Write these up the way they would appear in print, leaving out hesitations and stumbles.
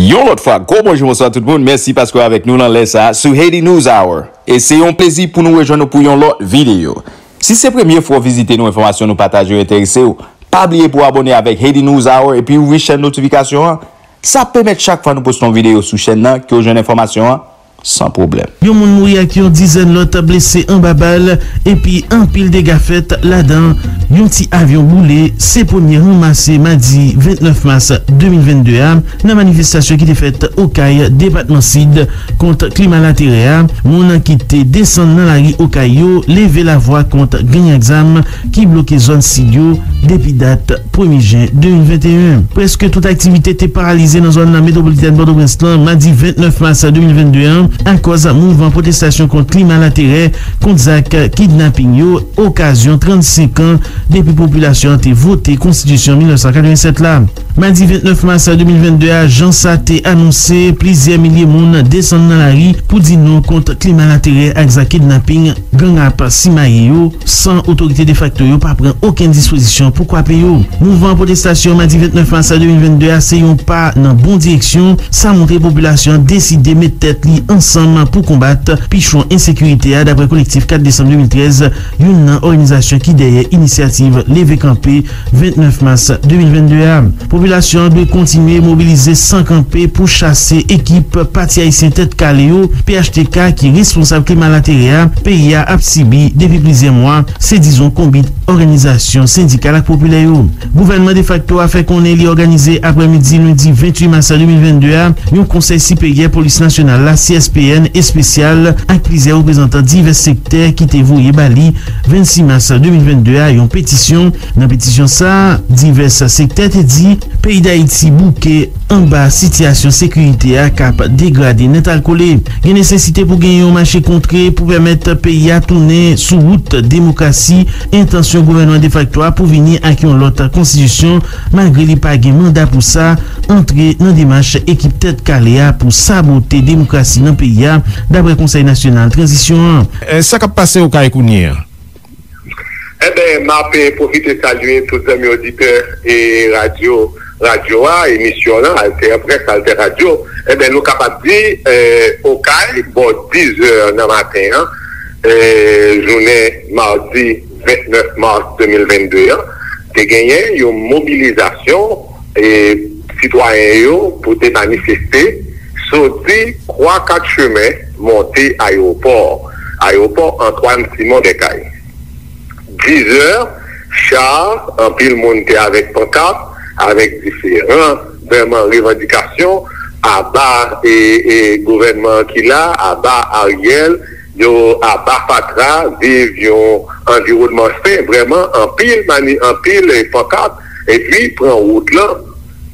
Yo l'autre fois, gros bonjour, bonsoir tout le monde. Merci parce que avec nous dans les ça sur Haiti News Hour. Et c'est un plaisir pour nous rejoindre pour une autre vidéo. Si c'est première fois visiter nos informations, nous partager, intéresser, pas oublier pour abonner avec Haiti News Hour et puis ouvrir chaîne notification. Ça permet chaque fois nous postons une vidéo sur chaîne là que j'ai une information sans problème. Yon moun mouri ak yon dizaine lot blessé en babal et puis un pile de gafettes là-dedans. Yon petit avion boulé, c'est premier ramassé mardi 29 mars 2022 dans la manifestation qui était faite au Caille département Sid contre climat latéral. Moun qui était descend dans la rue au Caillou, lever la voix contre gagne exam qui bloquait zone Sidio depuis date 1er juin 2021. Presque toute activité était paralysée dans zone métropolitaine Port-au-Prince mardi 29 mars 2021. À cause d'un mouvement protestation contre climat l'intérêt, contre Zach kidnapping, occasion 35 ans depuis population a voté Constitution 1987 là. Mardi 29 mars 2022, agence a annoncé plusieurs milliers de monde descendent dans la rue pour dire non contre climat l'intérêt avec Zach kidnapping, gang à Simayo, sans autorité de facto, pas prendre aucune disposition pour quoi payer. Mouvement protestation mardi 29 mars 2022, essayons pas dans bonne direction, ça montre la population décidé de mettre tête liée ensemble pour combattre pichon insécurité d'après Collectif 4 décembre 2013, une organisation qui derrière initiative Levé Campé 29 mars 2022. Population doit continuer à mobiliser sans camper pour chasser équipe parti haïtien tête Caléo, PHTK qui est responsable climat l'intérieur, PIA Absibi depuis plusieurs mois, c'est disons combine organisation syndicale populaire. Gouvernement de facto a fait qu'on est organisé après-midi lundi 28 mars 2022, un conseil supérieur police nationale la SPN et spécial avec plusieurs représentants divers secteurs qui étaient voués Bali 26 mars 2022 à une pétition. Dans pétition ça, divers secteurs te dit pays d'Haïti bouquet en bas situation sécurité à cap dégradé net alcoolé. Il y a nécessité pour gagner un marché contré pour permettre pays à tourner sous route démocratie. Intention gouvernement de facto pour venir avec une autre constitution malgré les pas de mandat pour ça entrer dans démarche équipe tête Caléa pour saboter démocratie dans le pays, d'après le Conseil national transition. Ça qu'a passé au Kaïkounier? Eh bien, je profite de saluer tous les amis auditeurs et radio A, émission Alter Presse, Alter Radio. Eh bien, nous sommes capables de dire au Kaï, bon, 10h dans le matin, hein, journée mardi 29 mars 2022, hein, tu as gagné une mobilisation et citoyens pour te manifester. Sorti 3-4 chemins, monté aéroport Antoine-Simon des Cailles. 10 heures, char, en pile monté avec pancarte, avec différents vraiment revendications, à bas et gouvernement qui l'a, à bas Ariel, à bas Patra, vivions environnement fait, vraiment en pile pancarte, et puis prend route là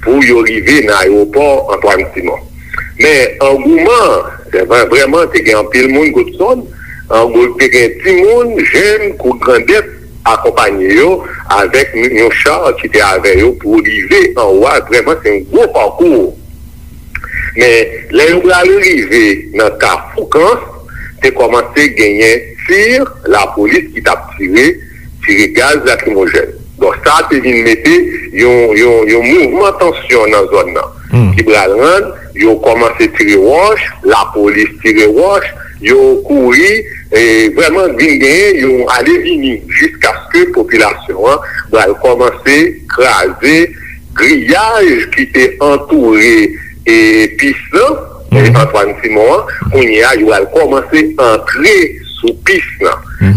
pour y arriver dans l'aéroport Antoine-Simon. Mais en gourmand, c'est vraiment, tu as un pile monde, Godson, en gourmand, tu as un petit monde, jeune, coup de grandette, accompagné avec un char qui était avec eux pour arriver en haut. Vraiment, c'est un gros parcours. Mais les gens qui arrivent dans le Carrefour, tu as commencé à gagner tir, la police qui t'a tiré gaz lacrymogène. Donc ça, tu viens mettre un mouvement de tension dans la zone. Qui bralant, ils ont commencé à tirer roche, la police tirer roche, ils ont couru, et vraiment, ils ont allé venir jusqu'à ce que la population a commencé à craser grillage qui était entouré et piste, et Antoine Simon, ils ont commencé à entrer sous piste.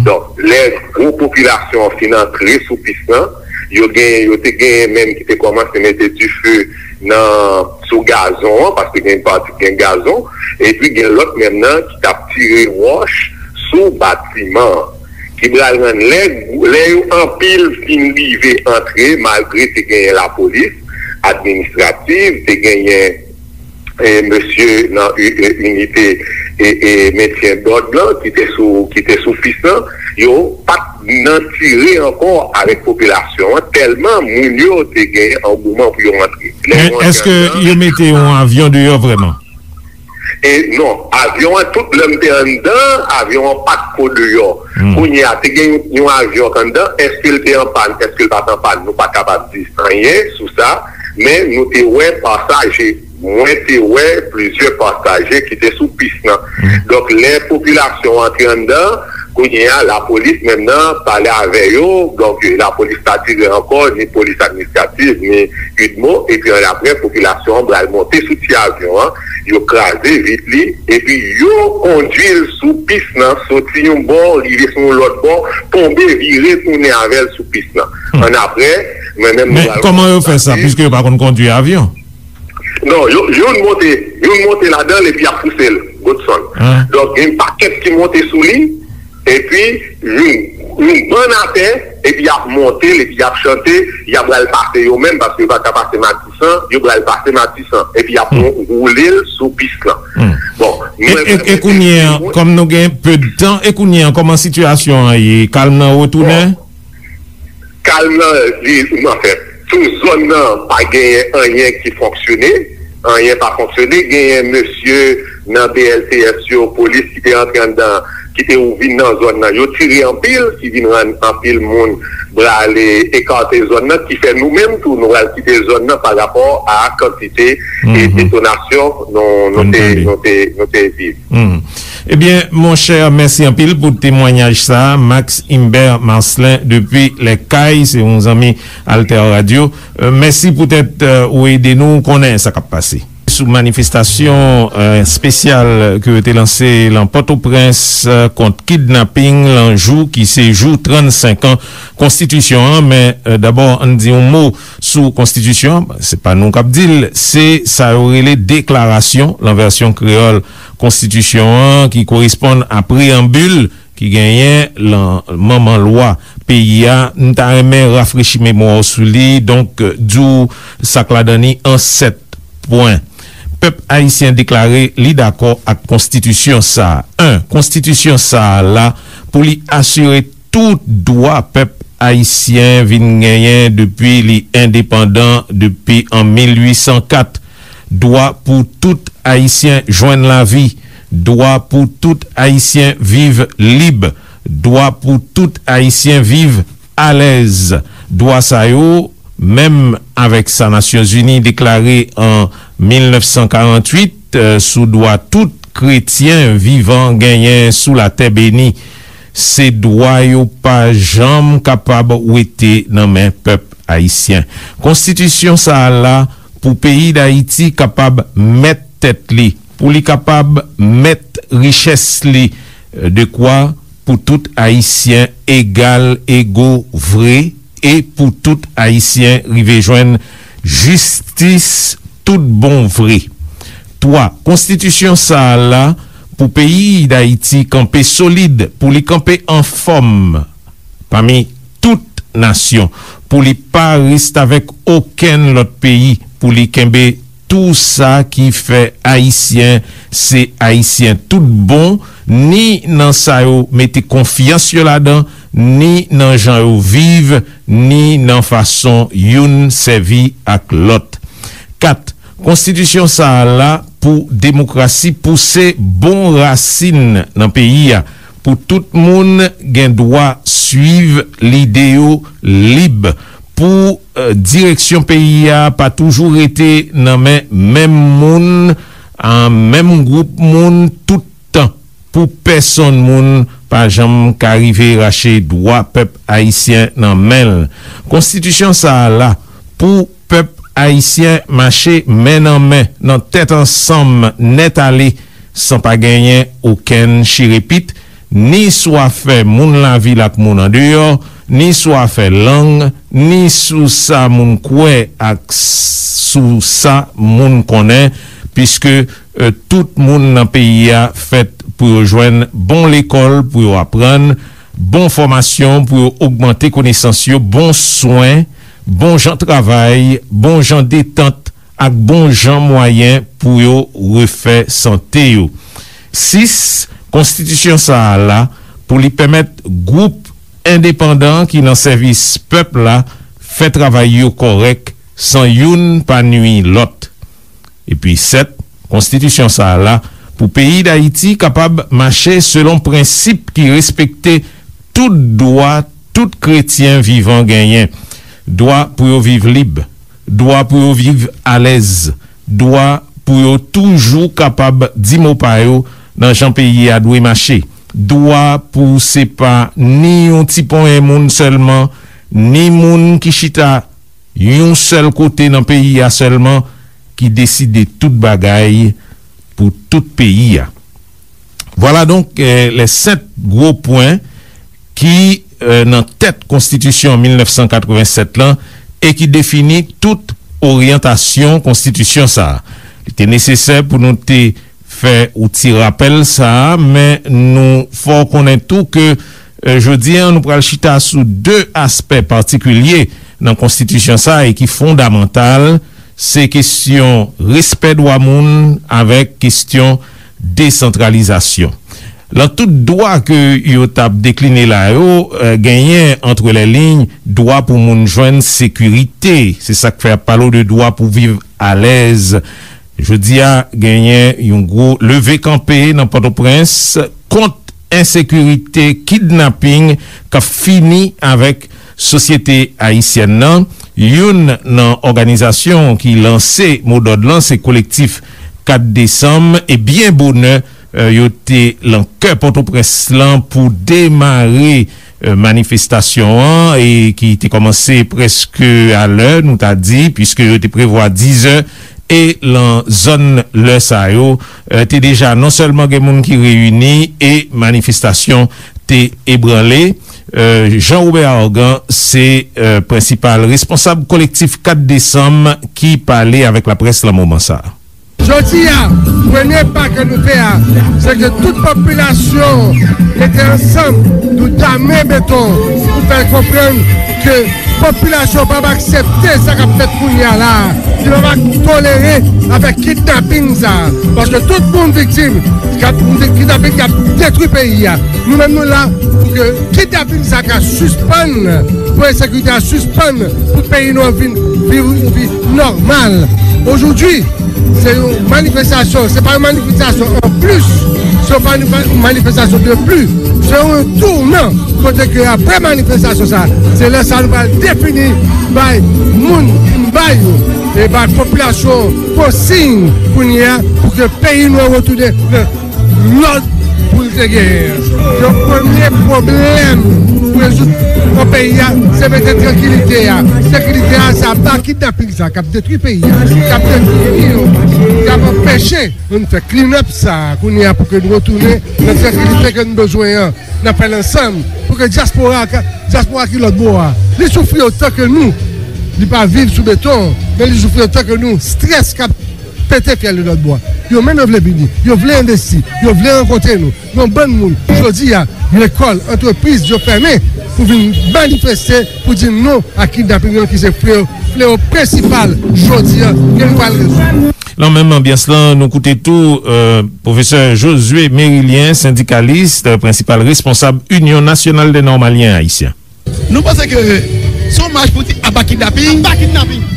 Donc, les grosses populations ont fini d'entrer sous piste. Ils ont gagné même qui ont commencé à mettre du feu sous gazon, parce qu'il y a une partie qui est gazon, et puis il y a l'autre maintenant qui t'a tiré roche sous bâtiment, qui va les en pile fin livé entrer, malgré que tu as la police administrative, tu as gagné monsieur dans une unité et maintien d'ordre qui était sous fissant, ils n'ont pas tiré encore avec la population, tellement les gens ont gagné en mouvement pour y rentrer. Est-ce qu'ils mettaient un avion dehors vraiment? Et non, avion, tout l'homme était en dedans, avion pas de dehors. Quand il y a un avion en dedans, est-ce qu'il était en panne? Est-ce qu'il n'est pas en panne? Nous ne sommes pas capables de dire rien sur ça, mais nous sommes passagers moins ouais plusieurs passagers qui étaient sous piste. Donc les populations entrées en dedans, la police maintenant parlait avec eux, donc la police statique encore, ni police administrative, ni UDMO, et puis après, la population va monter sous l'avion, ils crasé vite, et puis ils conduisent sous piste, sortir un bord, ils sur l'autre bord, tomber, virer, tourner avec sous piste. Après, mais comment ils font ça, puisque ils ne peuvent pas conduire avion? Non, ils montent là-dedans, et puis ils poussent le Godson. Donc il y a un paquet qui monte sous lui. Et puis, une bonne affaire, et puis il a monté, et puis il a chanté, il a passé eux-mêmes, parce qu'il va passer Matissan, il va passer Matissan, et puis il a roulé sous piste. Bon. Et Kounien, comme nous avons peu de temps, et Kounien, comment situation est? Calme dans retourner? Calme dans, en fait, toute zone n'a pas gagné rien qui fonctionnait. Rien pas fonctionné, il y a un monsieur dans BLTS, la police qui était entré dans, qui était ouvert dans la zone, il a tiré en pile, qui vient en pile, le monde va aller écarter la zone, qui fait nous-mêmes tout, nous allons quitter la zone par rapport à la quantité et détonation dont nous vivons. Eh bien, mon cher, merci en pile pour le témoignage ça. Max Imbert Marcelin, depuis les Cailles, c'est mon ami Alter Radio. Merci peut-être ou aider nous, connaître ça qui a passé. Sous manifestation spéciale que était lancée dans Port-au-Prince contre kidnapping l'anjou qui séjour 35 ans constitution hein, mais d'abord on dit un mot sous constitution, c'est pas nous cap dit, c'est ça aurait les déclarations en version créole constitution hein, qui correspondent à préambule qui gagnait la maman loi PIA n'ta même rafraîchi mémoire sous lui donc dou sakladani en 7 points. Peuple haïtien déclaré li d'accord à constitution ça. 1. Constitution ça là pour lui assurer tout droit peuple haïtien vin gagné depuis li indépendant depuis en 1804. Droit pour tout haïtien joindre la vie, droit pour tout haïtien vivre libre, droit pour tout haïtien vivre à l'aise. Droit ça yo même avec sa Nations Unies déclarée en 1948 sous droit tout chrétien vivant gagnant sous la terre bénie, ces droits yo pas jamais capable ou été dans main peuple haïtien. Constitution ça là pour pays d'Haïti capable mettre tête li, pour li capable mettre richesse li, de quoi pour tout haïtien égal, égaux, vrai. Et pour tout haïtien, rive joindre justice, tout bon vrai. 3. Constitution ça là, pour pays d'Haïti, camper solide, pour les camper en forme, parmi toute nation, pour les pas rester avec aucun autre pays, pour les camper tout ça qui fait haïtien, c'est haïtien tout bon, ni nan sa yo, mettez confiance là-dedans, ni nan jan yo vive, ni nan façon youn servi ak l'autre. 4. Constitution sa la pour démocratie pousser bon racine dans pays a, pour tout moun gen droit suivre l'idéal libre. Pour direction pays a pas toujours été nan même moun, en même groupe moun tout temps. Pour personne moun pas jamais qu'arriver racher droit peuple haïtien nan main. Constitution ça là pour peuple haïtien marcher main, nan tête ensemble, net aller sans pas gagner aucun chirépite, ni soit fait moun la ville ak moun en dehors, ni soit fait langue, ni sous ça moun kwe ak sous ça moun connaît puisque tout moun nan pays a fait pour rejoindre bon l'école, pour apprendre, bon formation, pour augmenter connaissance, bon soin, bon gens travail, bon gens détente, avec bon gens moyens pour refaire santé. 6. Constitution ça là, pour lui permettre groupe indépendant qui dans service peuple là, fait travail correct, sans youn pas nuit l'autre. Et puis 7. Constitution ça là, pour pays d'Haïti capable marcher selon principe qui respectait tout droit, tout chrétien vivant gagnant. Droit pour vivre libre, droit pour vivre à l'aise, droit pour toujours capable d'y mot pa yo dans Jean pays à doué marché. Doit pour c'est pas ni un petit point moun seulement, ni moun qui chita yon seul côté dans pays à seulement qui décide toute bagaille pour tout pays à. Voilà donc les 7 gros points qui dans tête constitution 1987 là et qui définit toute orientation constitution ça. C'était nécessaire pour nous te faire ou petit rappel ça, mais nous faut connaître tout que je dis nous pral chita sous 2 aspects particuliers dans constitution ça et qui fondamental, c'est question respect droit moun avec question décentralisation. Dans tout droit que yo t'a décliné là yo gagné entre les lignes droit pour moun joindre sécurité, c'est ça que fait parler de droit pour vivre à l'aise. Je dis à gagner un gros levé campé dans Port-au-Prince contre insécurité, kidnapping qui fini avec société haïtienne nan. Une nan organisation qui lancé mot d'ordre là c'est collectif 4 décembre et bien bonheur yoté l'enquête Port-au-Prince là pour démarrer manifestation an, et qui était commencé presque à l'heure nous t'a dit puisque yoté prévoit 10h et la zone le Sao était déjà non seulement des monde qui réunit et manifestation t'est ébranlé. Jean-Robert Organ c'est principal responsable collectif 4 décembre qui parlait avec la presse le moment ça. Jodi a, premier pas que nous faisons, c'est que toute population était ensemble, nous damnons béton, pour faire comprendre que la population ne va pas accepter ça qu'a fait Kounia là, qui ne va pas tolérer avec kidnapping ça. Parce que tout le monde victime, kidnapping qui a détruit le pays, nous-mêmes nous là, pour que kidnapping ça qu'a suspendre, pour la sécurité à suspendre, pour le pays nous vivre une vie normale. Aujourd'hui, c'est une manifestation, c'est pas une manifestation en plus, c'est pas une manifestation de plus, c'est un tournant. Côté que après manifestation ça, c'est là ça nous va définir par moun et par population pour signe pour que le pays nous retourne l'autre pour la guerre. Le premier problème pour résoudre le pays, c'est mettre la tranquillité. La tranquillité, ça n'a pas kidnappé ça, qui a détruit le pays, qui a détruit le qui a empêché. On fait clean up ça, pour que nous retournions la tranquillité que nous avons besoin. Nous faisons l'ensemble pour que la diaspora qui l'autre bois, les souffrir autant que nous, ne pas vivre sous béton, mais les souffrir autant que nous, stress cap. Pété fier de notre bois. Ils veulent venir, ils veulent investir, ils veulent rencontrer nous. Ils ont bon monde. Aujourd'hui, l'école, l'entreprise, ils ont fermé pour venir manifester, pour dire non à kidnapping qui c'est fléau principal. Aujourd'hui, ils ne parlent pas. Dans même ambiance là, nous écoutons tout professeur Josué Mérilien, syndicaliste, principal responsable Union nationale des normaliens haïtiens. Nous pensons que son marche pour dire abat kidnapping,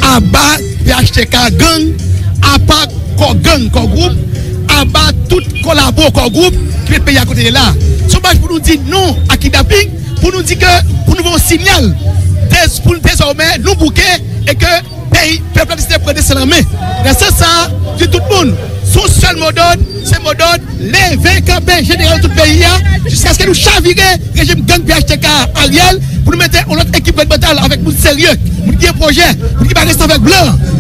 abat PHTK gang. À part qu'on gagne, qu'on groupe, à part tout collabo, qu'on groupe, qui est payé à côté de là. Ce match pour nous dire non à kidnapping, pour nous dire que, pour nous voir un signal, pour désormais nous bouquer et que pays, peuple de prenne de la main. C'est ça, de tout le monde. Son seul mot d'ordre, c'est mot d'ordre, les 20 campagnes générales de tout le pays, jusqu'à ce que nous chavirions le régime gang PHTK à Ariel, pour nous mettre en notre équipe de bataille avec nous sérieux, nous qui est projet, nous qui va rester avec blanc,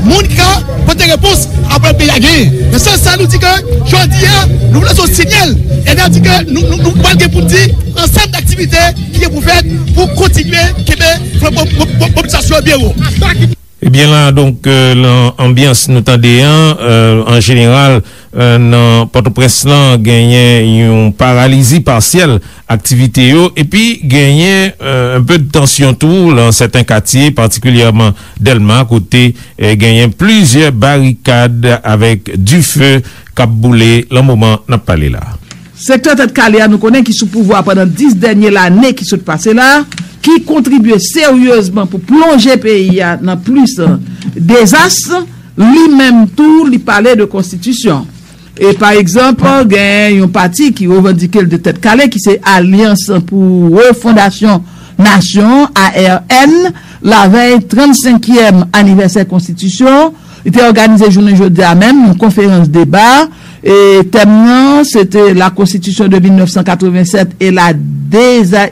nous qui a des réponses après le pays à gagner. Le seul ça nous dit que, aujourd'hui, nous voulons un signal, et nous dit que nous parlons pour dire ensemble d'activités qui est pour faire, pour continuer la population au bureau. Eh bien là, donc, l'ambiance nous tendait en général, dans Port-au-Prince, gagnait une paralysie partielle, activité, et puis gagnait un peu de tension tout, dans certains quartiers, particulièrement Delma, côté, gagnait plusieurs barricades avec du feu, cap-boulé, le moment n'a pas parlé là. Secteur tête Caléa, nous connaissons qui sous pouvoir pendant 10 dernières années qui sont passées là, qui contribuent sérieusement pour plonger le pays dans plus désastre, lui-même tout, lui parlait de constitution. Et par exemple, il y a un parti qui revendiquait de tête Calais, qui c'est Alliance pour Refondation nationale, ARN, la veille 35e anniversaire constitution, Il était organisé journée jeudi à même une conférence débat et terminant c'était la Constitution de 1987 et la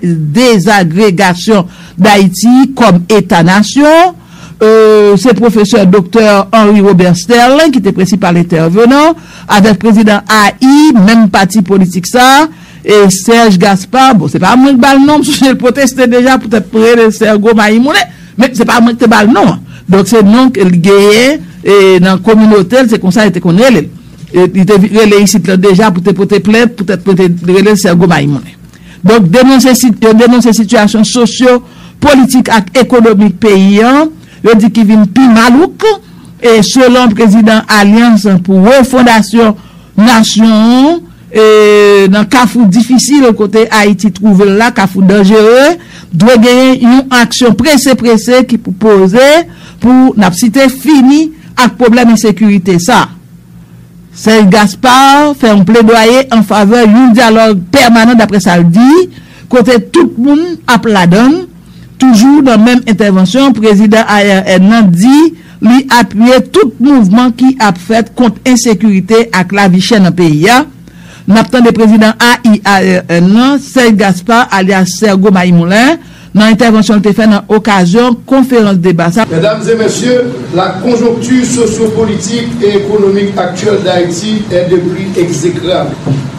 désagrégation d'Haïti comme État-nation. C'est professeur docteur Henri Robert Sterling qui était principal intervenant avec président AI, même parti politique ça. Et Serge Gaspard, bon, c'est pas moi qui balle non, parce que je protestais déjà pour te prêter Serge Maïmoune, mais c'est pas moi qui te balle non. Donc c'est non qu'il gagnait, et dans la communauté, c'est comme ça qu'il était connu. Il était relé ici déjà pour te prêter plainte, pour te prêter Serge Maïmoune. Donc dénoncer situation socio-politique et économique paysan, je dis qu'il vient plus malouk, et selon le président Alliance pour Refondation nationale, et dans cafou difficile côté Haïti trouve là cafou dangereux doit gagner une action pressée qui proposer pour n'a cité fini avec problème insécurité ça. Serge Gaspard fait un plaidoyer en faveur d'un dialogue permanent d'après ça le dit côté tout le monde à plat donne toujours dans même intervention président Ariel dit lui appuyer tout mouvement qui a fait contre insécurité avec la vie chère dans pays. N'attend le président AIARN, Serge Gaspard, alias Serge Maïmoulin, dans l'intervention de TFN dans occasion conférence débat. Mesdames et messieurs, la conjoncture sociopolitique et économique actuelle d'Haïti est de plus exécrable.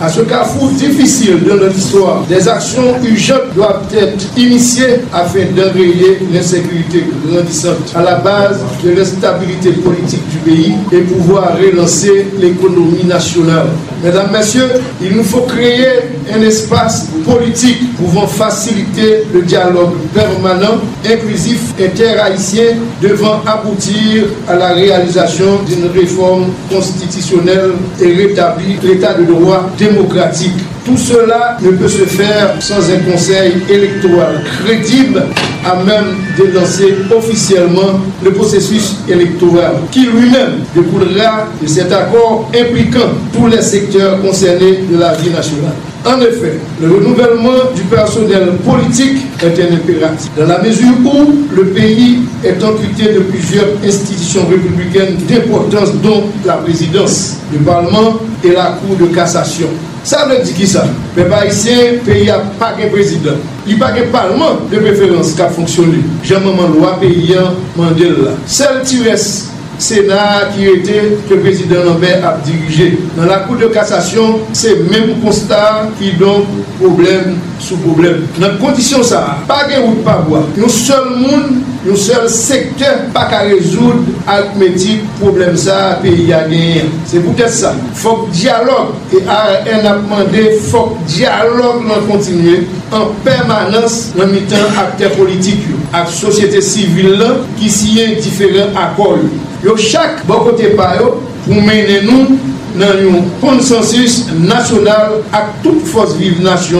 À ce carrefour difficile de notre histoire, des actions urgentes doivent être initiées afin d'enrayer l'insécurité grandissante à la base de l'instabilité politique du pays et pouvoir relancer l'économie nationale. Mesdames, messieurs, il nous faut créer un espace politique pouvant faciliter le dialogue permanent, inclusif et interhaïtien devant aboutir à la réalisation d'une réforme constitutionnelle et rétablir l'état de droit démocratique. Tout cela ne peut se faire sans un conseil électoral crédible à même de lancer officiellement le processus électoral qui lui-même découlera de cet accord impliquant tous les secteurs concernés de la vie nationale. En effet, le renouvellement du personnel politique est un impératif, dans la mesure où le pays est amputé de plusieurs institutions républicaines d'importance dont la présidence, le Parlement et la Cour de cassation. Ça veut dire qui ça? Mais par ici, le pays n'a pas de président. Il n'y a pas de parlement de préférence qui a fonctionné. Jean-Maman Loi, paysan, Mandela. Celle qui reste, Sénat qui était que le président Lambert a dirigé. Dans la Cour de cassation, c'est le même constat qui donne problème sous problème. Dans les conditions, ça, pas de route, pas de bois. Nous seuls monde, nous seuls secteur, pas qu'à résoudre arithmétique, problème ça, pays à gagner. C'est peut-être ça. Il faut que dialogue, et ARN a demandé, il faut que dialogue nous continue en permanence dans le temps acteurs politiques, avec société civile qui signe différents accords. Yo chaque bon côté par yo pour mener nous dans un consensus national avec toute force vive nation.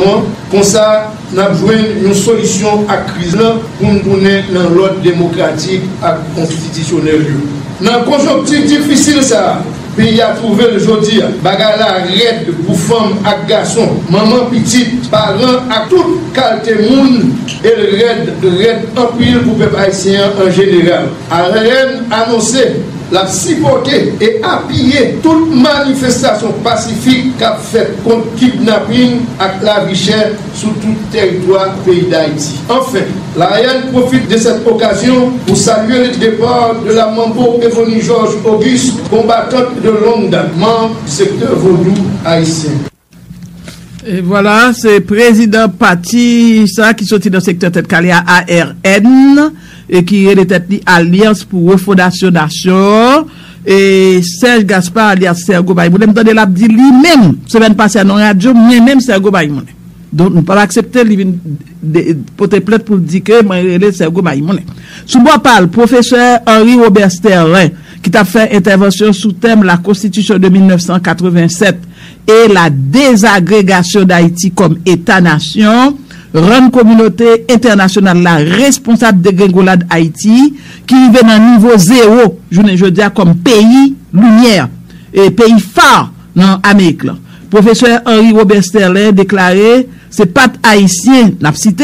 Comme ça, nous avons besoin d'une solution à la crise pour nous donner dans l'ordre démocratique et constitutionnel. Dans la conjoncture difficile, ça. Pays a trouvé le jodi, bagala raide pour femmes et garçons, maman petite, parents à tout qualité monde, et raide en pile pour peuple haïtien en général. ARN annoncé, la supporter et appuyer toute manifestation pacifique qu'a fait contre kidnapping avec la richesse sur tout territoire pays d'Haïti. Enfin, l'ARN profite de cette occasion pour saluer le départ de la membre Evonie-Georges Auguste, combattante de longue date, membre du secteur vaudou haïtien. Et voilà, c'est président parti ça qui sortit dans le secteur tête calé à ARN et qui est tête Alliance pour Refondation nationale et Serge Gaspard alias Serge Baimone me donner l'a dit lui-même semaine passée à la radio même Serge Baimone. Donc nous pas accepter lui porter plainte pour dire que moi relé Serge Baimone. Sous moi parle professeur Henri Robert Sterling qui t'a fait intervention sous thème la Constitution de 1987 et la désagrégation d'Haïti comme État-nation, rend communauté internationale la responsable de Gringolade Haïti, qui vivait dans niveau zéro, je veux dire, comme pays lumière, et pays phare dans l'Amérique. Professeur Henri Robert Sterling déclaré, c'est pas haïtien, n'a cité,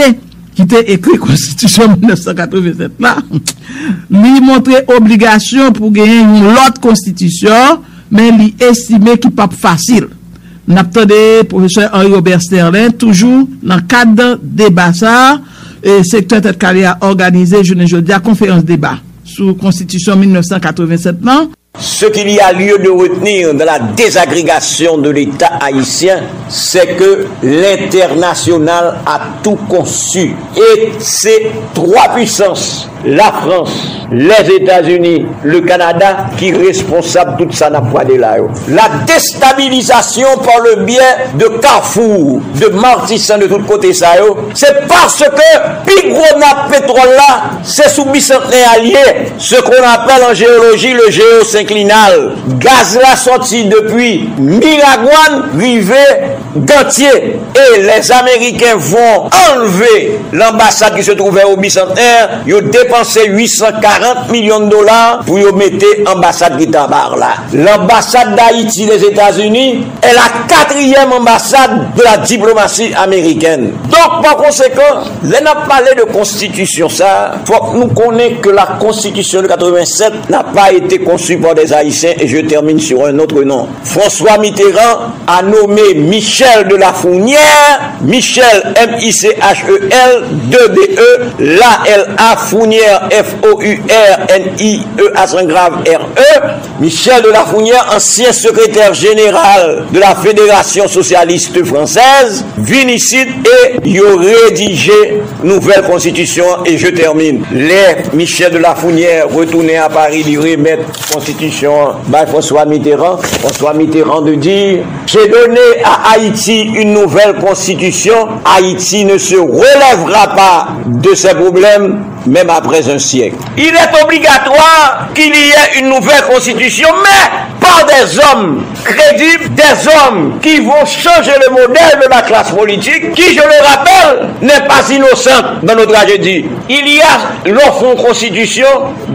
qui était écrit Constitution 1987 là, lui montrer obligation pour gagner une autre constitution, mais lui estimer qu'il n'est pas facile. Nous avons professeur Henri Robert Sterling, toujours dans le cadre débat ça, et secteur tête carrière organisé, je ne dis à conférence débat sur Constitution 1987 là. Ce qu'il y a lieu de retenir dans la désagrégation de l'État haïtien, c'est que l'international a tout conçu. Et ces trois puissances, la France, les États-Unis, le Canada, qui est responsable de toute sa napoadée là. La déstabilisation par le biais de Carrefour, de Martissant, de tous côtés ça, c'est parce que plus gros nappe pétrole là, c'est sous bicentenaire allié, ce qu'on appelle en géologie le géosynclinal. Gaz là sorti depuis Miragouane, rivé Gantier. Et les Américains vont enlever l'ambassade qui se trouvait au bicentenaire, ils ont dépensé 840 millions de dollars pour y mettre l'ambassade qui tabarre là. L'ambassade d'Haïti des États-Unis est la quatrième ambassade de la diplomatie américaine. Donc, par conséquent, là, on a parlé de constitution, ça, faut que nous connaissions que la constitution de 87 n'a pas été conçue par des Haïtiens, et je termine sur un autre nom. François Mitterrand a nommé Michel de la Fournière, Michel M-I-C-H-E-L, 2-D-E, L-A-L-A, Fournière, F-O-U-R-N-I-E-R-E, Michel de la Fournière, ancien secrétaire général de la Fédération Socialiste Française, vinicide et il a rédigé nouvelle constitution. Et je termine. Les Michel de la Fournière retourné à Paris, lui remettre constitution par François Mitterrand. François Mitterrand de dire, j'ai donné à Haïti une nouvelle constitution. Haïti ne se relèvera pas de ses problèmes, même après un siècle. Il est obligatoire qu'il y ait une nouvelle constitution, mais par des hommes crédibles, des hommes qui vont changer le modèle de la classe politique, qui, je le rappelle, n'est pas innocente dans nos tragédies. Il y a, lorsqu'on constitution,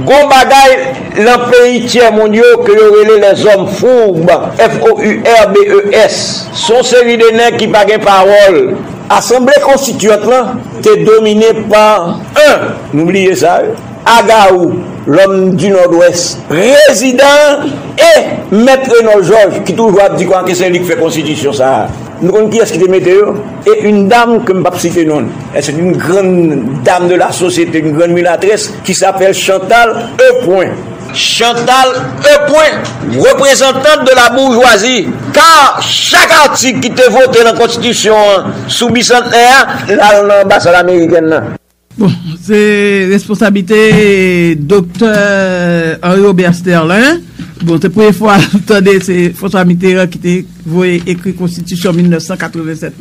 Gombagaï, l'empêche tiers mondiaux que les hommes fourbes, F-O-U-R-B-E-S, sont série de nègres qui parlent parole. Assemblée constituante là, t'es dominé par un, n'oubliez ça, Agaou, l'homme du Nord-Ouest, résident, et Maître Renald Joy, qui toujours a dit quoi, que c'est lui qui fait constitution ça. Nous connaissons qui est-ce qui était météo, et une dame que je ne peux pas citer non. C'est une grande dame de la société, une grande mulâtresse, qui s'appelle Chantal E. Chantal E. représentante de la bourgeoisie, car chaque article qui était voté dans la Constitution sous bicentenaire, l'ambassade américaine. Bon, c'est responsabilité docteur Henri Robert Sterling. Bon, c'est la première fois, attendez, c'est François Mitterrand qui a écrit Constitution 1987.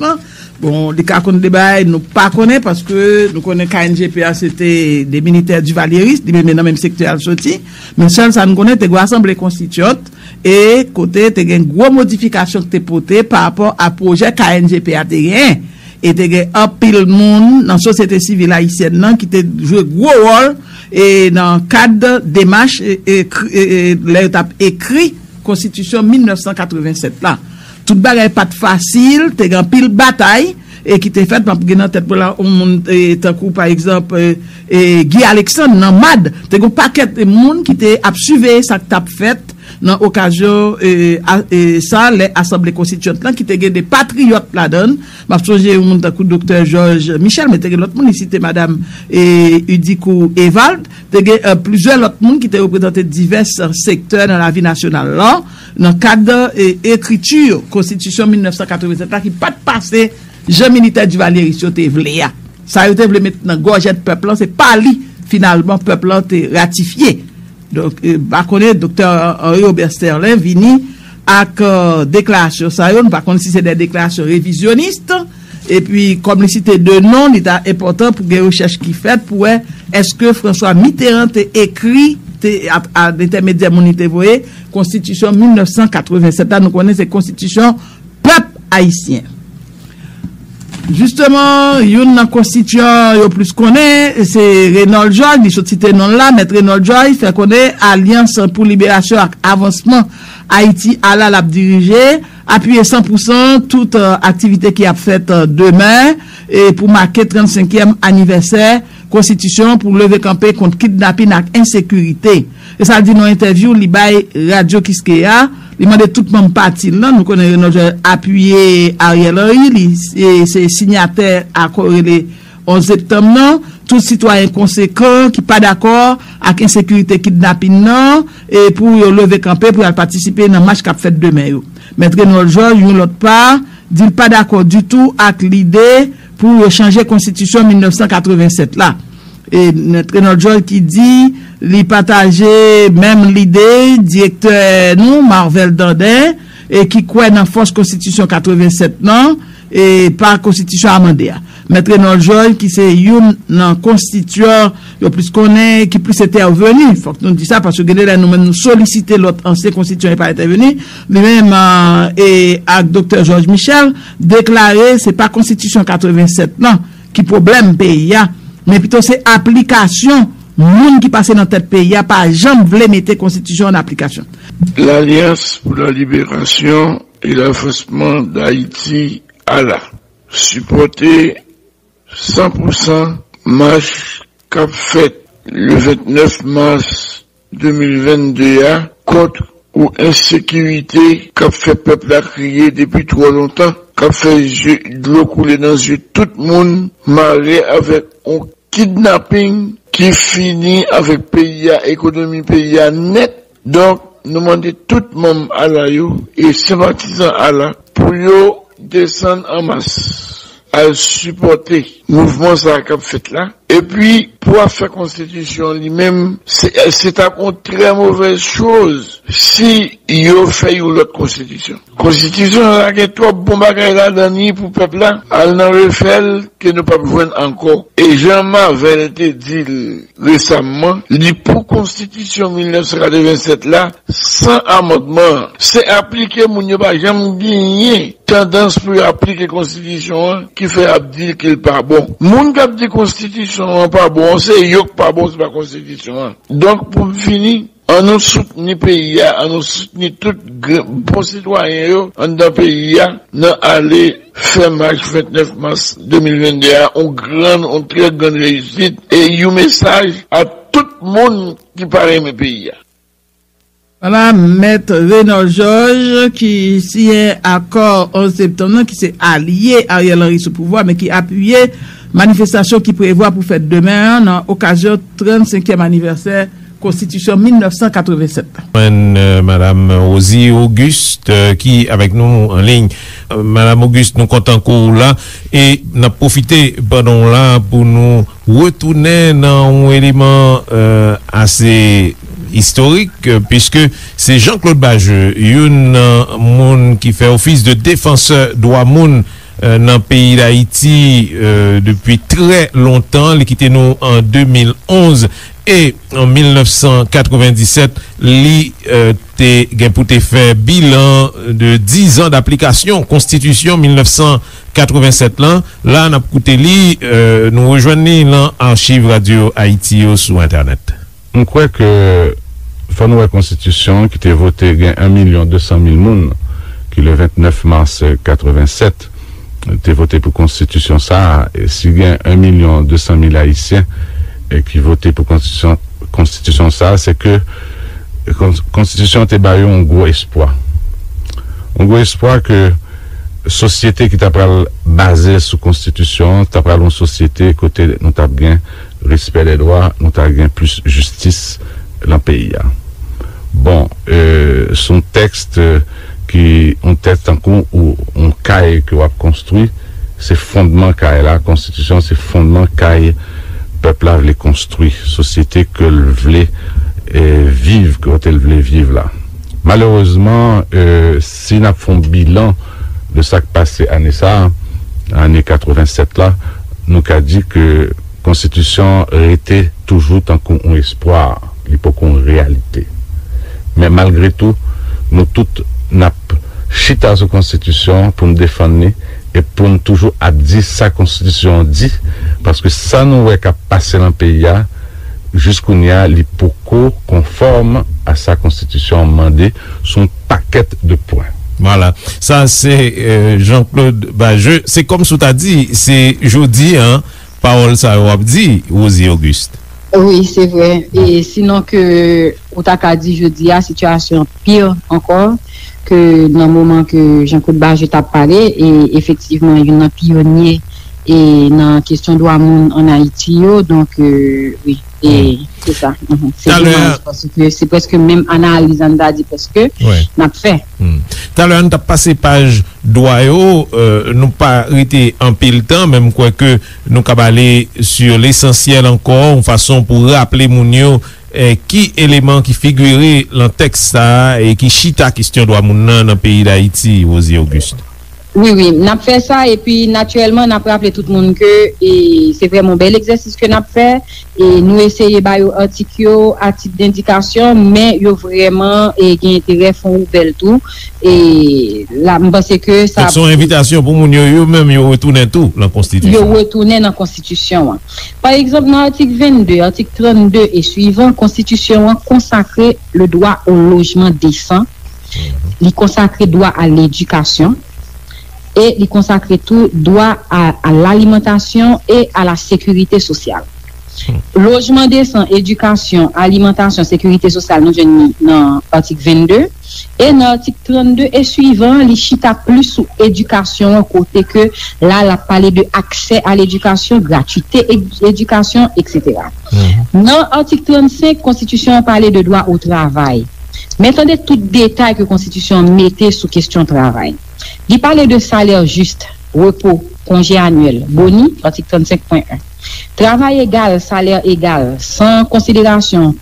Bon, les cas qu'on débat, nous ne connaissons pas parce que nous connaissons KNGPA, c'était des militaires du Valieris, des même dans le même secteur à Soti. Mais seul ça nous connaît, c'est l'Assemblée constituante et côté, c'est une grosse modification qui est portée par rapport à projet KNGPA. Et il y a un pile monde dans la société civile haïtienne qui joue un gros rôle et dans le cadre des démarches l'étape écrit Constitution 1987 là. Tout le n'est pas facile, il y a un pile bataille et qui était faite par exemple Guy Alexandre dans MAD, il y a un paquet de monde qui était suivi ça tape fait dans l'occasion ça les assemblées constituantes là qui te des patriotes la donne m'a songé au monde coup docteur Georges Michel mais te l'autre monde ici c'était madame et Udico Evald te plusieurs autres monde qui te représenté divers secteurs dans la vie nationale là dans cadre et écriture constitution 1987 là qui pas passé Jean militaire du Valéry Soté Vléa ça a été maintenant gorgette peuple c'est pas lui finalement peuple là t'est ratifié. Donc, par contre, docteur Henri Robert Sterling vini avec déclaration, ça yon, par contre, si c'est des déclarations révisionnistes, et puis, comme les cités de nom, il est important pour les recherches qui fait, pour est-ce que François Mitterrand t'a écrit, à l'intermédiaire, mon voyez, Constitution 1987, là, nous connaissons cette Constitution peuple haïtien. Justement, yon nan constituant yo plus connaît, c'est Renald Joy, ni sot cité non là, mais Renald Joy fait connaît Alliance pour libération et avancement Haïti à la diriger appuyer 100% toute activité qui a faite demain et pour marquer 35e anniversaire Constitution pour lever campé contre kidnapping et insécurité. Et ça dit dans l'interview, li bay Radio Kiskeya, il m'a dit tout le monde parti là, nous connaissons notre appuyé Ariel Henry, c'est signataire à corrélé 11 septembre non, tout citoyen conséquent qui pas d'accord avec insécurité kidnapping non et pour lever campé pour participer dans match qu'a fait demain yo. Mais Renald Joy, l'autre part, dit pas d'accord du tout avec l'idée pour changer constitution 1987 là. Et Renald Joy qui dit, il partageait même l'idée, directeur nous, Marvel Dandé, et qui croit dans force constitution 87 non, et par constitution amendée. Mais Renald Joy qui c'est une non constituant, yo plus connaît, qui plus intervenu. Faut que nous disions ça parce que là nous solliciter l'autre ancien constituant et pas intervenu. Lui-même et avec docteur Georges Michel déclaré c'est pas constitution 87 non qui problème pays a, mais plutôt c'est application monde qui passait dans tête pays a pas jamais voulu mettre constitution en application. L'Alliance pour la libération et l'avancement d'Haïti à la supporter 100% marche cap fait le 29 mars 2022 à contre ou insécurité cap fait peuple à crier depuis trop longtemps, cap fait de l'eau couler dans les yeux tout le monde, marré avec un kidnapping qui finit avec pays à économie pays à net. Donc, nous demandons tout le monde à la yo et sympathisant à la pour yo descendre en masse à supporter mouvement ça qu'a fait là et puis pour faire constitution lui-même c'est une très mauvaise chose si il fait une autre constitution là que trois bon bagaille là dernier pour peuple là elle n'en refait que ne pas besoin encore et Jean-Marvel était dit récemment dit pour constitution 1987 là sans amendement c'est appliquer mon pas jamais gagné tendance pour appliquer constitution hein, qui fait dire qu'il pas bon mon cap dit constitution pas bon, c'est yok pas bon, c'est pas constitution. Donc, pour finir, on nous soutenir pays, on nous soutenir tout bon citoyen, on dans pays, non aller faire match 29 mars 2022, on très grande réussite, et un message à tout le monde qui paraît mes pays. Voilà, maître Renald Joy, qui signe accord en septembre, qui s'est allié à Ariel Henry sous pouvoir, mais qui appuyait manifestation qui prévoit pour faire demain, dans l'occasion 35e anniversaire Constitution 1987. Madame Rosy Auguste qui avec nous en ligne. Madame Auguste, nous comptons qu'on là et n'a profité pendant là pour nous retourner dans un élément assez historique puisque c'est Jean-Claude Bajeux, une monde qui fait office de défenseur droit monde dans le pays d'Haïti depuis très longtemps, il quittait nous en 2011 et en 1997, il pour te faire bilan de 10 ans d'application Constitution 1987 là, on a coûté nous rejoignons l'archive Radio Haïti sur internet. On croit que la Constitution qui était votée 1 200 000 monde qui le 29 mars 87 t'es voté pour constitution ça et si y a 1 200 000 haïtiens et qui votaient pour constitution ça c'est que constitution t'es baillé un gros espoir que société qui t'a pas basé sous constitution t'a pas une société côté nous t'a bien respect des droits nous t'a bien plus justice dans le pays bon son texte qui ont tête en cours ou on caille que a construit c'est fondement caille la constitution c'est fondement caille peuple là les construit société que le voulait vivre quand elle voulait vivre là malheureusement si n'a font bilan de ça qui passé année 87 là nous qu'a dit que constitution était toujours tant qu'on espoir l'hypocrisie réalité mais malgré tout nous toutes n'a chita sous constitution pour nous défendre et pour nous toujours à dire sa constitution dit parce que ça nous est qu'à passer dans le pays jusqu'où il y a les pourcours conformes à sa constitution demandée son paquet de points Voilà, ça c'est Jean-Claude Bajeux. C'est comme ce que tu as dit, c'est jeudi, hein, parole ça ou dit, Rosy Auguste. Oui, c'est vrai. Et sinon que, on t'a dit jeudi, la situation pire encore que dans le moment que Jean-Claude Bajeux t'a parlé, et effectivement, il y a un pionnier et dans la question de droit en Haïti, donc oui. Et c'est ça. C'est dommage parce que c'est presque même analyse en dadi parce que n'a fait. Tout à l'heure on t'a passé page doyo, nous pas été en pile temps même quoi que nous cabaler sur l'essentiel encore en façon pour rappeler moun yo qui élément qui figurait dans texte ça et qui chita question droit moun dans pays d'Haïti Rosy Auguste. Oui, n'a fait ça et puis naturellement n'a rappelé tout le monde que et c'est vraiment bel exercice que n'a fait et nous essayer ba yo article à titre d'indication mais yo vraiment et gain intérêt font bel tout et là me pense que ça son invitation pour moun yo même yo retourner tout dans constitution. Yo retourner dans constitution. Par exemple dans l'article 22, article 32 et suivant constitution consacrer le droit au logement décent, il consacre droit à l'éducation. Et il consacre tout droit à l'alimentation et à la sécurité sociale. Logement décent, éducation, alimentation, sécurité sociale, nous avons dans l'article 22. Et dans l'article 32 et suivant, il chita plus sous éducation, côté que là, il a parlé de accès à l'éducation, gratuité, éducation, etc. Dans l'article 35, la Constitution a parlé de droit au travail. Mais attendez tout détail que la Constitution mettait sous question travail. Il parlait de salaire juste, repos, congé annuel, boni, article 35.1. Travail égal, salaire égal, sans considération,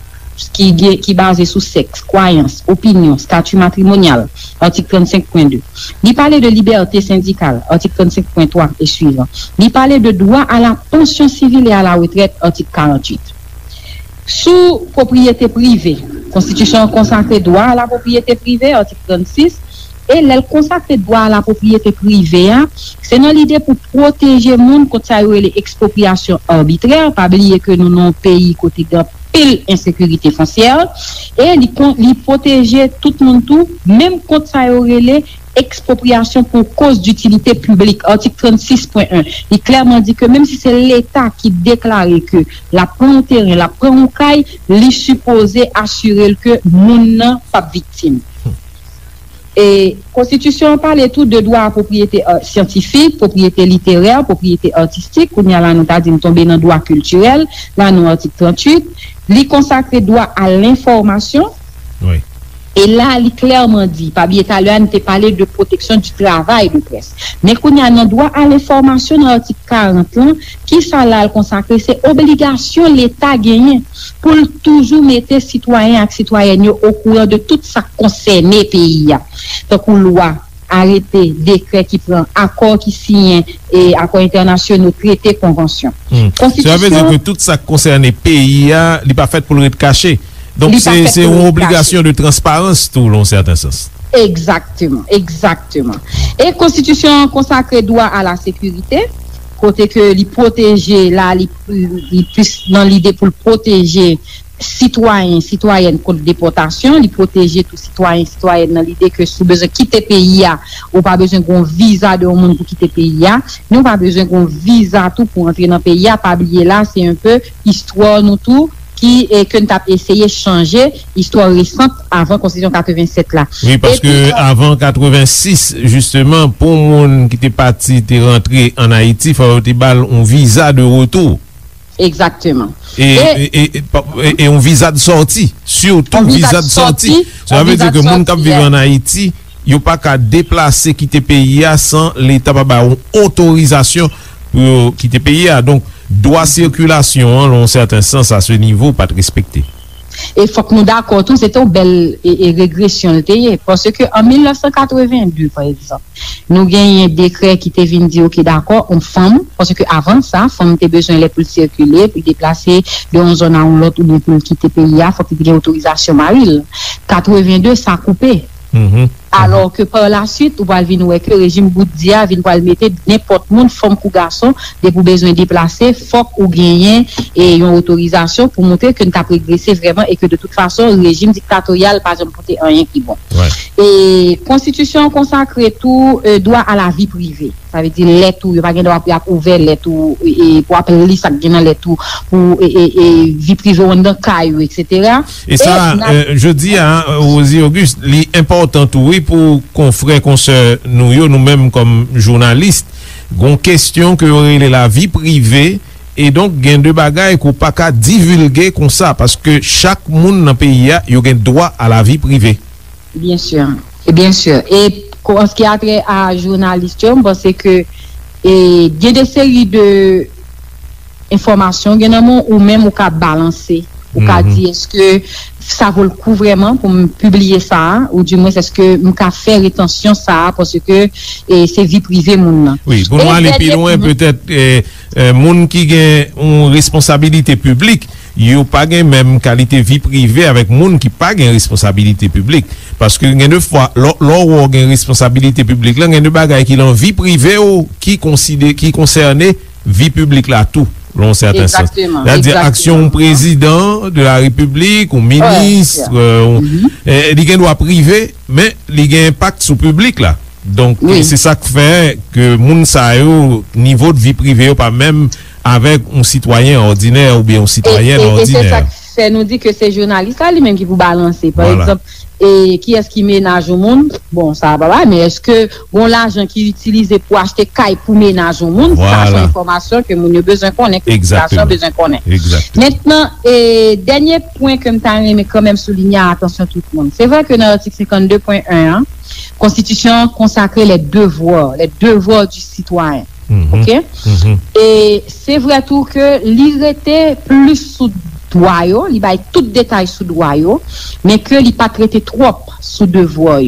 qui basé sur sexe, croyance, opinion, statut matrimonial, article 35.2. Il parlait de liberté syndicale, article 35.3 et suivant. Il parlait de droit à la pension civile et à la retraite, article 48. Sous propriété privée, Constitution consacrée droit à la propriété privée, article 36. Et le consacre droit à la propriété privée, hein, c'est dans l'idée pour protéger le monde contre les expropriations arbitraires, pas oublier que nous avons un pays côté de pile insécurité foncière, et il protéger tout le monde, tout, même contre les expropriations pour cause d'utilité publique. Article 36.1, il clairement dit que même si c'est l'État qui déclare que la plante et la pré-oncaille, il supposé assurer que nous n'avons pas victime. Et Constitution parle et tout de droit à propriété scientifique, propriété littéraire, propriété artistique. On y a là, nous t'as dit, nous tombons dans droit culturel. Là, nous, article 38. Lui consacre droit à l'information. Oui. Et là, il clairement dit, pas bien, t'as l'un, t'es parlé de protection du travail de presse. Mais qu'on y a un droit à l'information dans l'article 41, qui ça là, le consacre, c'est obligation l'État gagnant pour toujours mettre citoyens et citoyennes au courant de tout ça concerné pays. Donc, on loi, arrêté, décret qui prend, accord qui signe, et accord international, traité, convention. Ça veut dire que tout ça concerné pays, il n'est pas fait pour le cacher. Donc, c'est une obligation de transparence, tout, dans certains sens. Exactement. Et Constitution consacre droit à la sécurité, côté que les protéger, là, les plus dans l'idée pour le protéger citoyens, citoyennes contre déportation, les protéger tous citoyens, citoyennes dans l'idée que si vous besoin de quitter le pays, ou pas besoin d'un visa de monde pour quitter le pays, nous pas besoin d'un visa tout pour entrer dans le pays, pas oublier là, c'est un peu histoire, nous tout. Qui est que nous avons essayé de changer l'histoire récente avant Constitution 87 là. Oui, parce que avant 86, justement, pour monde qui était parti, qui est rentré en Haïti, il faut un visa de retour. Exactement. Et un visa de sortie. Surtout visa de sortie. Ça veut dire que monde qui vit en Haïti, il n'y a pas qu'à déplacer, quitter le pays sans l'État pas une autorisation pour quitter le pays. Donc, droit circulation, en certain sens, à ce niveau, pas respecté. Et il faut que nous d'accord tout, c'est une belle régression. Parce que en 1982, par exemple, nous gagnons un décret qui te vient dire, ok, d'accord, on femme, parce que avant ça, femme était besoin de circuler, pour déplacer de une zone à l'autre, ou pour quitter le pays, il faut qu'il y ait autorisation marine. 82, ça a coupé. Alors que par la suite, on va venir que le régime Boudia va mettre n'importe monde, femme ou garçon, des pour besoin déplacer, faut ou gagner et une autorisation pour montrer que nous avons régressé vraiment et que de toute façon, le régime dictatorial, par exemple, porter rien qui bon. Et constitution consacrée tout droit à la vie privée. Ça veut dire les tout, il n'y a pas de droit pour approuver les tout, pour appeler ça, les tout, pour vie privée, on dans caillou, etc. Et ça, je dis à Rosy Auguste, l'important, oui, pour qu'on ferait qu'on se nous-mêmes comme journalistes, qu'on question que la vie privée et donc il y a deux bagailles qu'on pas qu'à divulguer comme ça parce que chaque monde dans le pays a un droit à la vie privée. Bien sûr, et bien sûr. Et en ce qui a trait à journaliste, bon, c'est que il y a des séries de informations ou même on peut balancer, on peut dire est-ce que ça vaut le coup vraiment pour me publier ça ou du moins c'est ce que me faire rétention ça parce que c'est vie privée mon. Oui, pour moi aller plus loin peut-être monde qui a une responsabilité publique il n'y a pas de même qualité vie privée avec monde qui pas une responsabilité publique. Parce que deux fois, l'on a une responsabilité publique, là, il y a deux bagages qui ont vie privée ou qui concerne vie publique là, tout, dans certains sens. C'est-à-dire action président de la République ou ministre, il y a un droit privé, mais il y a un impact sur le public là. Donc, c'est ça qui fait que moun sa yo niveau de vie privée, pas même avec un citoyen ordinaire ou bien un citoyen ordinaire. Et c'est ça qui fait nous dit que ces journalistes-là, lui-même qui vous balancer. Par exemple, et qui est-ce qui ménage au monde? Bon, ça va pas, mais est-ce que bon l'argent qui utilise pour acheter caille pour ménage au monde? Voilà. Ça, c'est l'information que nous avons besoin qu'on ait. Exactement. Maintenant, dernier point que je vais quand même souligner, attention tout le monde. C'est vrai que dans l'article 52.1, hein, Constitution consacre les devoirs du citoyen. Ok? Et c'est vrai tout que l'IRT plus sous droit, il va tout détail sous droit, mais que il pas traité trop sous devoir.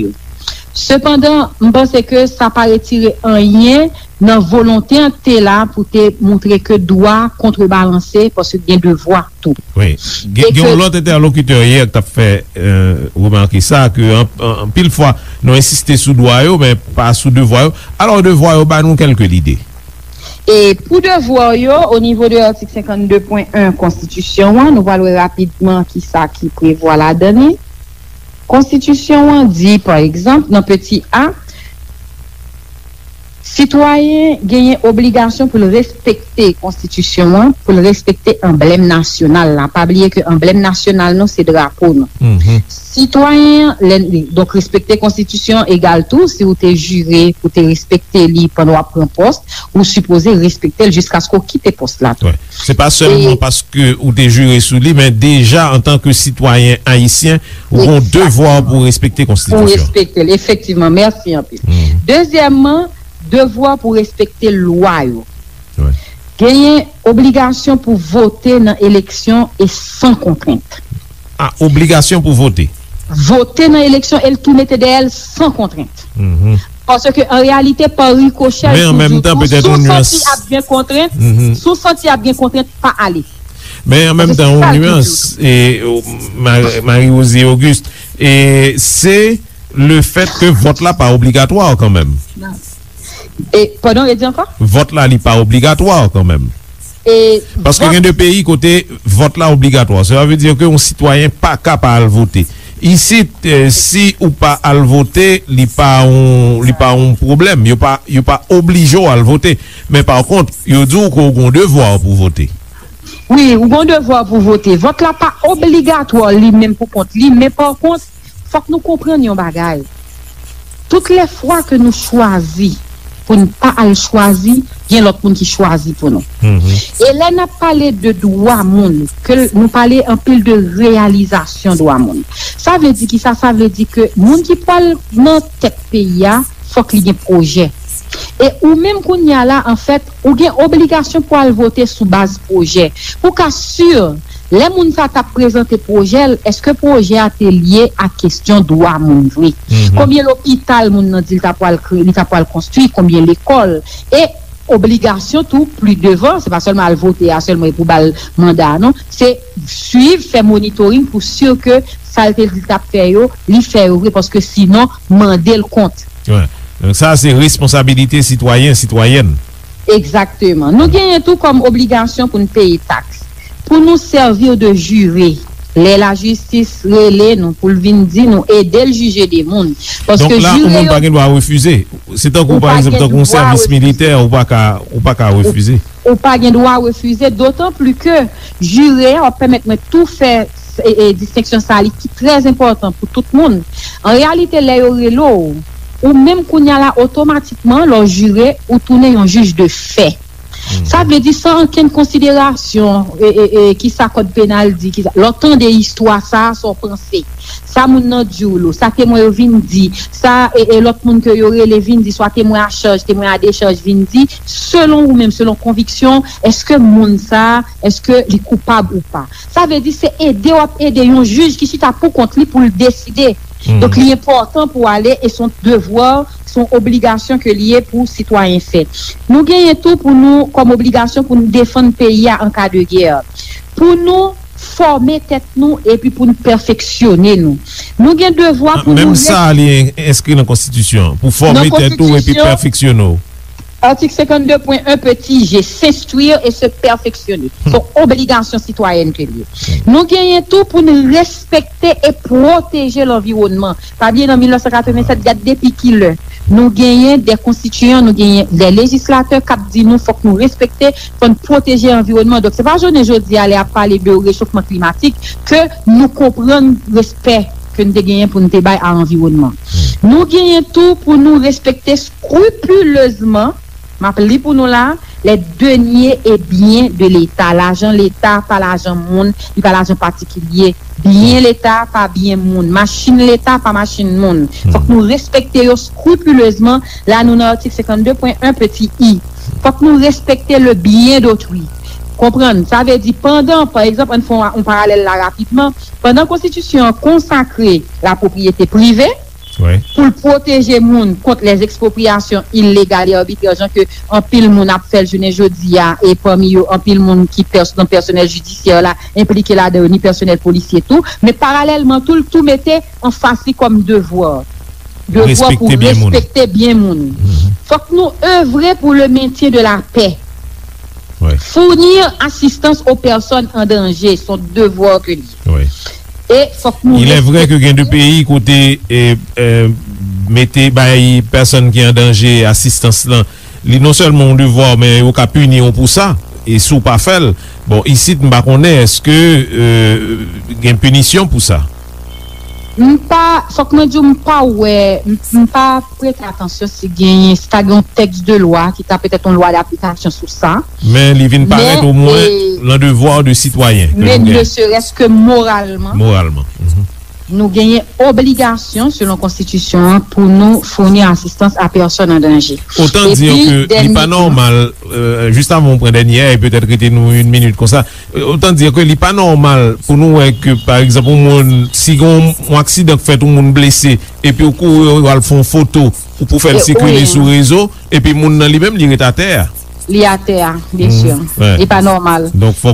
Cependant, je pense que ça paraît tirer un lien dans volonté en là pour te montrer que droit contrebalancer parce qu'il y a devoir tout. Oui. L'autre interlocuteur hier qui a fait remarquer ça, que en pile fois, nous insistons sous droit, mais pas sous devoir. Alors, devoir, bah, nous quelques idées. Et pour devoir, au niveau de l'article 52.1 Constitution, nous voyons rapidement qui ça qui prévoit la donnée. Constitution dit, par exemple, dans petit A, citoyen gagne obligation pour le respecter Constitution, pour le respecter emblème national. Là. Pas oublier que emblème national, non, c'est drapeau. Non. Citoyen, donc respecter Constitution égale tout, si vous êtes juré, vous êtes respecté pendant à prendre poste, ou supposé respecter jusqu'à ce qu'on quitte le poste là. Ouais. C'est pas seulement parce que vous êtes juré sous lui, mais déjà en tant que citoyen haïtien, vous avez devoir pour respecter Constitution. Pour respecter, effectivement, merci un peu. Deuxièmement, devoir pour respecter loi. Gagner obligation pour voter dans l'élection et sans contrainte. Ah, obligation pour voter. Voter dans l'élection et tout mettre d'elle sans contrainte. Parce que en réalité, par ricochet, mais en même temps, peut-être on nuance. Sous-senti a bien contrainte, pas aller. Mais en même temps, on nuance. Et Marie-Rosy Auguste, et c'est le fait que vote là pas obligatoire quand même. Et pardon, il dit encore? Vote là, il n'est pas obligatoire quand même. Et parce qu'il y a des pays côté vote là obligatoire. Ça veut dire qu'un citoyen n'est pas capable de voter. Ici, si ou pas à le voter, il n'y a pas un problème. Il n'y a pas obligé à le voter. Mais par contre, il dit qu'on a un devoir pour voter. Oui, on a un devoir pour voter. Vote là pas obligatoire, lui-même pour compte. Mais par contre, il faut que nous comprenions bagaille. Toutes les fois que nous choisissons, pour ne pas aller choisir, il y a l'autre monde qui choisit pour nous. Et là, nous parlons de droit monde, que nous parlons un peu de réalisation droit monde. Ça veut dire que ça veut dire que monde qui parle dans tel pays, il faut qu'il y ait un projet. Et ou même qu'on y a là, en fait, ou bien obligation pour aller voter sous base projet. Pour qu'assure, les gens qui ont présenté projet, est-ce que le projet a été lié à la question de droit monde? Combien l'hôpital, les gens ont dit qu'ils ont construit, combien l'école? Et obligation tout plus devant, c'est pas seulement à voter, à seulement pour le mandat, non, c'est suivre, faire monitoring pour sûr que ça a été le fait, l'y faire ouvrir, parce que sinon, mandé le compte. Ouais. Donc ça, c'est responsabilité citoyen, citoyenne. Exactement. Nous gagnons tout comme obligation pour nous payer taxes, pour nous servir de juré. La justice relève nous pour venir dire nous aider le juger des mondes. Parce donc que là, on ne peut pas doit refuser. C'est un coup par exemple un service militaire, ou pas qu'à refuser. Ou pas qu'un droit refuser. D'autant plus que jurer, on permet de tout faire et distinction salée qui est très important pour tout le monde. En réalité, les orelo ou même qu'on y a là automatiquement leur juré ou tourner un juge de fait. Ça veut dire sans aucune considération qui sa code pénal dit qui l'entend des histoires ça son pensée ça moun nan djoulo ça témoin vinn dit ça et l'autre monde que yoré les vinn dit soit témoin à charge témoin à décharge vinn dit selon ou même selon conviction est-ce que moun ça est-ce que il coupable ou pas ça veut dire c'est aider un juge qui suit à pour compte lui pour le décider. Donc il est important pour aller et son devoir son obligation que liée pour citoyens fait. Nous gagnons tout pour nous comme obligation pour nous défendre pays en cas de guerre. Pour nous former tête nous et puis pour nous perfectionner nous. Nous gagnons devoir pour même nous ça est inscrit dans la Constitution pour former tête nous et puis perfectionner. Article 52.1 petit G, s'instruire et se perfectionner. Son obligation citoyenne que liée. Nous gagnons tout pour nous respecter et protéger l'environnement. Pas bien en 1987 date depuis qu'il nous gagnons des constituants, nous gagnons des législateurs qui disent nous faut que nous respecter, faut nous protéger l'environnement. Donc c'est pas jeune aujourd'hui aller à parler de réchauffement climatique que nous comprenons le respect que nous gagnons pour nous débat à l'environnement. Nous gagnons tout pour nous respecter scrupuleusement. M'appelez pour nous là les deniers et biens de l'État, l'argent l'État, pas l'argent monde, pas l'argent particulier, bien l'État, pas bien monde, machine l'État, pas machine monde. Faut que nous respections scrupuleusement là nous dans l'article 52.1 petit i. Faut que nous respections le bien d'autrui. Comprendre, ça veut dire pendant, par exemple, on fait un parallèle là rapidement, pendant la Constitution consacrée la propriété privée. Ouais. Pour protéger moun contre les expropriations illégales et arbitraires que en pile moun a fait journée jodi a et parmi eux en pile moun qui dans personnel judiciaire là impliqué là ni personnel policier tout mais parallèlement tout mettait en face comme devoir pour respecter bien moun. Faut que nous œuvrer pour le maintien de la paix. Ouais. Fournir assistance aux personnes en danger, son devoir que ouais. Il est vrai que il y a deux pays côté mettez personne qui est en danger assistance là non seulement on devoir mais on punir pour ça et sous pas faire bon ici on pas connaît est-ce que il y a une punition pour ça pas faut que nous pas ouais pas prêter attention si gagne c'est un texte de loi qui t'a peut-être une loi d'application sur ça mais il vient paraître au moins le devoir de citoyen mais ne serait-ce que moralement nous gagnons obligation selon constitution pour nous fournir assistance à personne en danger autant et dire puis, que n'est pas normal juste avant point dernier et peut-être que nous une minute comme ça autant dire que n'est pas normal pour nous que par exemple on, si on accident fait tout le monde blessé et puis au cours ils font photo pour faire circuler sur réseau et puis monde lui-même il est à terre bien sûr ouais. Et pas normal donc faut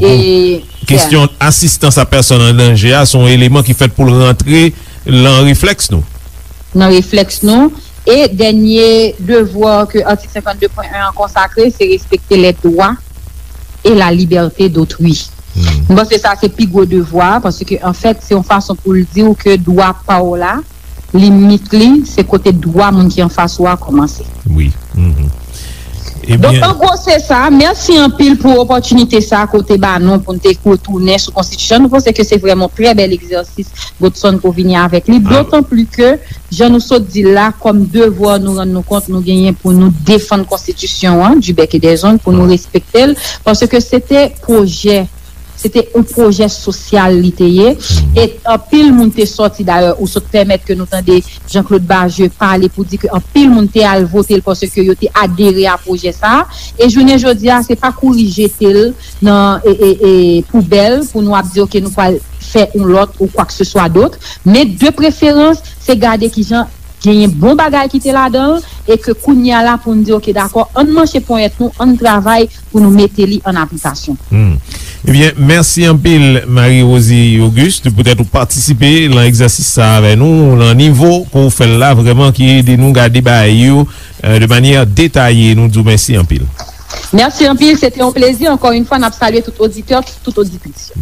question assistance à personne en danger à son élément qui fait pour rentrer dans réflexe nous et dernier devoir que article 52.1 consacré c'est respecter les droits et la liberté d'autrui. Bon c'est ça c'est plus gros devoir parce que en fait c'est une façon pour le dire que droit paola limite c'est côté droit monde qui en face ou à commencer oui. Eh donc en gros c'est ça, merci en pile pour l'opportunité ça à côté Banon pour nous retourner sur Constitution. Nous pensons que c'est vraiment très bel exercice Godson pour venir avec lui. D'autant plus que je nous saute dit là comme devoir nous rendre compte nous gagner pour nous défendre Constitution hein, du bec et des ongles pour nous respecter parce que c'était un projet social littéraire et en pile moun te sorti d'ailleurs ou se permettre que nous tendez Jean-Claude Bajeux parler pour dire que en pile moun te al voter parce que yo te adhéré à projet ça et journée jodi a c'est pas courir jeter dans et poubelle pour nous dire OK nous pas faire un l'autre ou quoi que ce soit d'autre mais de préférence c'est garder qui gens gagne bon bagage qui était là-dedans et que Kounia là pour nous dire ok d'accord, on mange pour être nous, on travaille pour nous mettre en application. Eh bien, merci en pile Marie-Rosy Auguste peut-être participer dans l'exercice ça avec nous, le niveau qu'on fait là vraiment qui aide nous garder de manière détaillée. Nous disons merci en pile. Merci en pile, c'était un plaisir. Encore une fois, nous saluons tout auditeur, toute auditrice.